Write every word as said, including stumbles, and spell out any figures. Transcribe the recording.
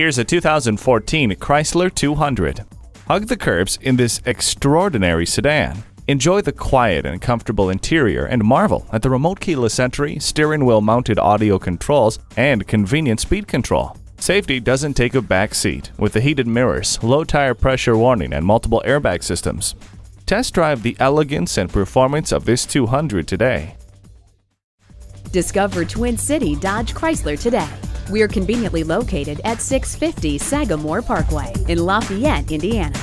Here's a two thousand fourteen Chrysler two hundred. Hug the curbs in this extraordinary sedan. Enjoy the quiet and comfortable interior and marvel at the remote keyless entry, steering wheel mounted audio controls, and convenient speed control. Safety doesn't take a back seat with the heated mirrors, low tire pressure warning, and multiple airbag systems. Test drive the elegance and performance of this two hundred today. Discover Twin City Dodge Chrysler today. We're conveniently located at six fifty Sagamore Parkway in Lafayette, Indiana.